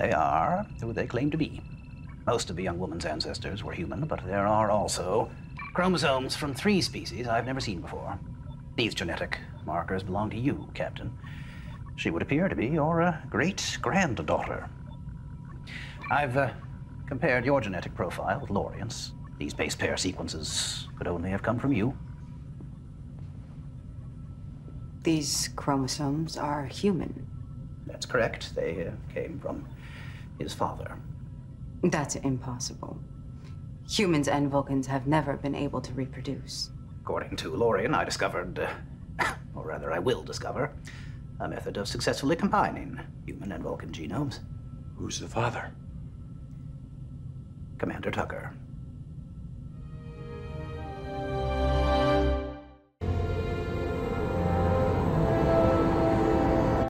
They are who they claim to be. Most of the young woman's ancestors were human, but there are also chromosomes from 3 species I've never seen before. These genetic markers belong to you, Captain. She would appear to be your great-granddaughter. I've compared your genetic profile with Lorian's. These base pair sequences could only have come from you. These chromosomes are human. That's correct. They came from his father. That's impossible. Humans and Vulcans have never been able to reproduce. According to Lorian, I discovered, or rather I will discover, a method of successfully combining human and Vulcan genomes. Who's the father? Commander Tucker.